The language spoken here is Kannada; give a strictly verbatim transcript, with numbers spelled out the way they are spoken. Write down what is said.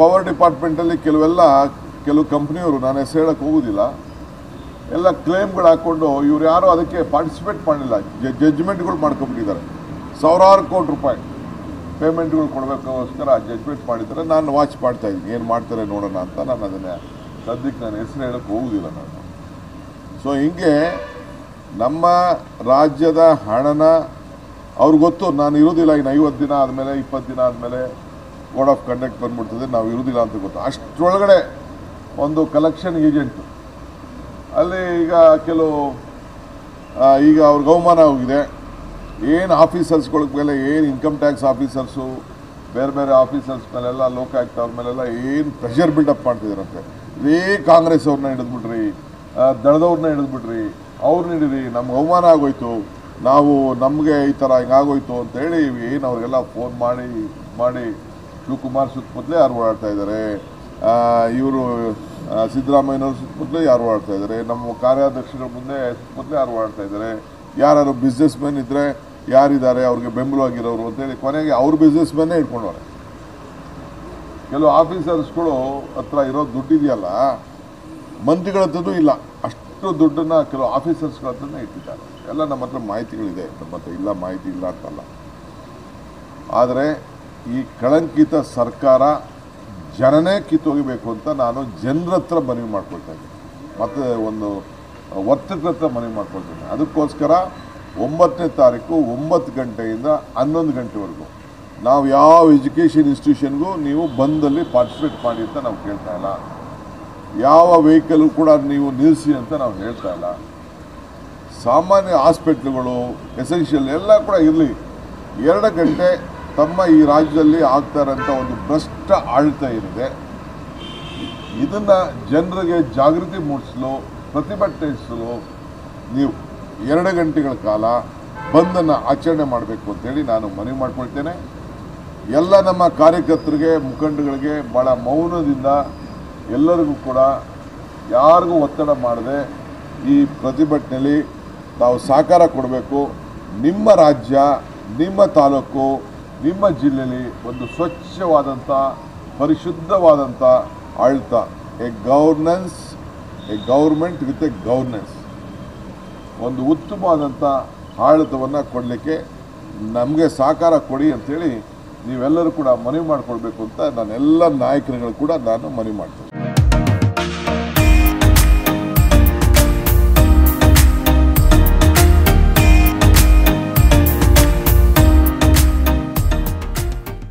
ಪವರ್ ಡಿಪಾರ್ಟ್ಮೆಂಟಲ್ಲಿ ಕೆಲವೆಲ್ಲ ಕೆಲವು ಕಂಪನಿಯವರು ನಾನು ಹೆಸರಕ್ಕೆ ಹೋಗೋದಿಲ್ಲ ಎಲ್ಲ ಕ್ಲೇಮ್ಗಳು ಹಾಕ್ಕೊಂಡು ಇವರು ಯಾರು ಅದಕ್ಕೆ ಪಾರ್ಟಿಸಿಪೇಟ್ ಮಾಡಲಿಲ್ಲ ಜಜ್ಮೆಂಟ್ಗಳು ಮಾಡ್ಕೊಂಡ್ಬಿಟ್ಟಿದ್ದಾರೆ ಸಾವಿರಾರು ಕೋಟಿ ರೂಪಾಯಿ ಪೇಮೆಂಟ್ಗಳು ಕೊಡಬೇಕೋಸ್ಕರ ಜಜ್ಮೆಂಟ್ ಮಾಡಿದ್ದಾರೆ ನಾನು ವಾಚ್ ಮಾಡ್ತಾ ಇದ್ದೀನಿ ಏನು ಮಾಡ್ತಾರೆ ನೋಡೋಣ ಅಂತ ನಾನು ಅದನ್ನು ಸದ್ಯಕ್ಕೆ ನಾನು ಹೆಸರು ಹೇಳಕ್ಕೆ ಹೋಗೋದಿಲ್ಲ ನಾನು ಸೊ ಹಿಂಗೆ ನಮ್ಮ ರಾಜ್ಯದ ಹಣನ ಅವ್ರಿಗೆ ಗೊತ್ತು ನಾನು ಇರೋದಿಲ್ಲ ಇನ್ನು ಐವತ್ತು ದಿನ ಆದಮೇಲೆ ಇಪ್ಪತ್ತು ದಿನ ಆದಮೇಲೆ ಕೋಡ್ ಆಫ್ ಕಂಡಕ್ಟ್ ಬಂದ್ಬಿಡ್ತದೆ ನಾವು ಇರೋದಿಲ್ಲ ಅಂತ ಗೊತ್ತು ಅಷ್ಟರೊಳಗಡೆ ಒಂದು ಕಲೆಕ್ಷನ್ ಏಜೆಂಟು ಅಲ್ಲಿ ಈಗ ಕೆಲವು ಈಗ ಅವ್ರಿಗೆ ಅವಮಾನ ಹೋಗಿದೆ ಏನು ಆಫೀಸರ್ಸ್ಗಳ ಮೇಲೆ ಏನು ಇನ್ಕಮ್ ಟ್ಯಾಕ್ಸ್ ಆಫೀಸರ್ಸು ಬೇರೆ ಬೇರೆ ಆಫೀಸರ್ಸ್ ಮೇಲೆಲ್ಲ ಲೋಕಾಯುಕ್ತ ಅವ್ರ ಮೇಲೆಲ್ಲ ಏನು ಪ್ರೆಷರ್ ಬಿಲ್ಡಪ್ ಮಾಡ್ತಿದ್ದಾರಂತೆ ಇದೇ ಕಾಂಗ್ರೆಸ್ ಅವ್ರನ್ನ ಹಿಡಿದ್ಬಿಟ್ರಿ ದಳದವ್ರನ್ನ ಹಿಡಿದ್ಬಿಟ್ರಿ ಅವ್ರನ್ನ ಹಿಡೀರಿ ನಮ್ಗೆ ಅವಮಾನ ಆಗೋಯ್ತು ನಾವು ನಮಗೆ ಈ ಥರ ಹಿಂಗಾಗೋಯ್ತು ಅಂತೇಳಿ ಏನು ಅವ್ರಿಗೆಲ್ಲ ಫೋನ್ ಮಾಡಿ ಮಾಡಿ ಶಿವಕುಮಾರ್ ಸುತ್ತಮುತ್ತಲೇ ಯಾರು ಓಡಾಡ್ತಾ ಇದ್ದಾರೆ ಇವರು ಸಿದ್ದರಾಮಯ್ಯನವ್ರ ಸುತ್ತಮುತ್ತಲೇ ಯಾರು ಓಡಾಡ್ತಾ ಇದ್ದಾರೆ ನಮ್ಮ ಕಾರ್ಯಾಧ್ಯಕ್ಷರ ಮುಂದೆ ಸುತ್ತಮುತ್ತಲೇ ಯಾರು ಓಡಾಡ್ತಾ ಇದ್ದಾರೆ ಯಾರು ಬಿಸ್ನೆಸ್ ಮ್ಯಾನ್ ಇದ್ದರೆ ಯಾರಿದ್ದಾರೆ ಅವ್ರಿಗೆ ಬೆಂಬಲವಾಗಿರೋರು ಅಂತೇಳಿ ಕೊನೆಗೆ ಅವ್ರ ಬಿಸ್ನೆಸ್ ಮ್ಯಾನೇ ಇಟ್ಕೊಂಡವ್ರೆ ಕೆಲವು ಆಫೀಸರ್ಸ್ಗಳು ಹತ್ರ ಇರೋ ದುಡ್ಡಿದೆಯಲ್ಲ ಮಂತ್ರಿಗಳ ಹತ್ರದ್ದು ಇಲ್ಲ ಅಷ್ಟು ದುಡ್ಡನ್ನು ಕೆಲವು ಆಫೀಸರ್ಸ್ಗಳ ಹತ್ರನೇ ಇಟ್ಟಿದ್ದಾರೆ ಎಲ್ಲ ನಮ್ಮ ಹತ್ರ ಮಾಹಿತಿಗಳಿದೆ ನಮ್ಮ ಹತ್ರ ಇಲ್ಲ ಮಾಹಿತಿ ಇಲ್ಲ ಅಂತಲ್ಲ ಆದರೆ ಈ ಕಳಂಕಿತ ಸರ್ಕಾರ ಜನನೇ ಕಿತ್ತೋಗಿಬೇಕು ಅಂತ ನಾನು ಜನರ ಹತ್ರ ಮನವಿ ಮಾಡ್ಕೊಳ್ತಾ ಇದ್ದೀನಿ ಮತ್ತು ಒಂದು ವರ್ತಕರ ಹತ್ರ ಮನವಿ ಮಾಡ್ಕೊಳ್ತೀನಿ ಅದಕ್ಕೋಸ್ಕರ ಒಂಬತ್ತನೇ ತಾರೀಕು ಒಂಬತ್ತು ಗಂಟೆಯಿಂದ ಹನ್ನೊಂದು ಗಂಟೆವರೆಗೂ ನಾವು ಯಾವ ಎಜುಕೇಷನ್ ಇನ್ಸ್ಟಿಟ್ಯೂಷನ್ಗೂ ನೀವು ಬಂದಲ್ಲಿ ಪಾರ್ಟಿಸಿಪೇಟ್ ಮಾಡಿ ಅಂತ ನಾವು ಕೇಳ್ತಾ ಇಲ್ಲ ಯಾವ ವೆಹಿಕಲ್ ಕೂಡ ನೀವು ನಿಲ್ಲಿಸಿ ಅಂತ ನಾವು ಹೇಳ್ತಾ ಇಲ್ಲ ಸಾಮಾನ್ಯ ಹಾಸ್ಪಿಟ್ಲುಗಳು ಎಸೆನ್ಷಿಯಲ್ ಎಲ್ಲ ಕೂಡ ಇರಲಿ ಎರಡು ಗಂಟೆ ತಮ್ಮ ಈ ರಾಜ್ಯದಲ್ಲಿ ಆಗ್ತಾ ಇರೋಂಥ ಒಂದು ಭ್ರಷ್ಟ ಆಳ್ತ ಏನಿದೆ ಇದನ್ನು ಜನರಿಗೆ ಜಾಗೃತಿ ಮೂಡಿಸಲು ಪ್ರತಿಭಟಿಸಲು ನೀವು ಎರಡು ಗಂಟೆಗಳ ಕಾಲ ಬಂದನ್ನು ಆಚರಣೆ ಮಾಡಬೇಕು ಅಂತೇಳಿ ನಾನು ಮನವಿ ಮಾಡಿಕೊಳ್ತೇನೆ ಎಲ್ಲ ನಮ್ಮ ಕಾರ್ಯಕರ್ತರಿಗೆ ಮುಖಂಡಗಳಿಗೆ ಭಾಳ ಮೌನದಿಂದ ಎಲ್ಲರಿಗೂ ಕೂಡ ಯಾರಿಗೂ ಒತ್ತಡ ಮಾಡದೆ ಈ ಪ್ರತಿಭಟನೆಯಲ್ಲಿ ತಾವು ಸಹಕಾರ ಕೊಡಬೇಕು ನಿಮ್ಮ ರಾಜ್ಯ ನಿಮ್ಮ ತಾಲೂಕು ನಿಮ್ಮ ಜಿಲ್ಲೆಯಲ್ಲಿ ಒಂದು ಸ್ವಚ್ಛವಾದಂಥ ಪರಿಶುದ್ಧವಾದಂಥ ಆಡಳಿತ a governance a government with a governance ಒಂದು ಉತ್ತಮವಾದಂಥ ಆಡಳಿತವನ್ನು ಕೊಡಲಿಕ್ಕೆ ನಮಗೆ ಸಹಕಾರ ಕೊಡಿ ಅಂಥೇಳಿ ನೀವೆಲ್ಲರೂ ಕೂಡ ಮನವಿ ಮಾಡಿಕೊಳ್ಬೇಕು ಅಂತ ನಾನೆಲ್ಲ ನಾಯಕರುಗಳು ಕೂಡ ನಾನು ಮನವಿ ಮಾಡ್ತೀನಿ.